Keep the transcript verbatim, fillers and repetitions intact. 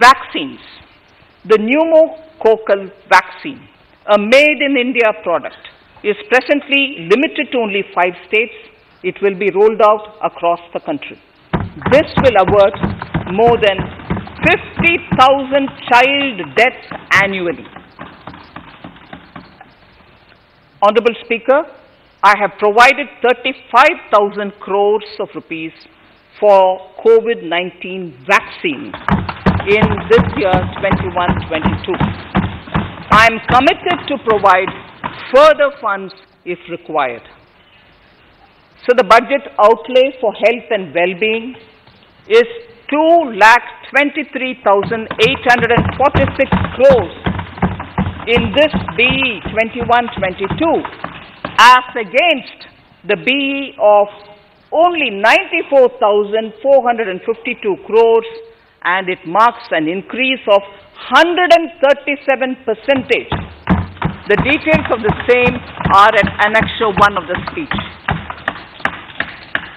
Vaccines. The pneumococcal vaccine, a made-in-India product, is presently limited to only five states. It will be rolled out across the country. This will avert more than fifty thousand child deaths annually. Honorable Speaker, I have provided thirty-five thousand crores of rupees for COVID nineteen vaccine in this year twenty-one twenty-two. I am committed to provide further funds if required. So the budget outlay for health and well-being is two lakh twenty-three thousand eight hundred forty-six crores in this B E twenty-one twenty-two, as against the B E of only ninety-four thousand four hundred fifty-two crores, and it marks an increase of one hundred thirty-seven percentage. The details of the same are at Annexure one of the speech.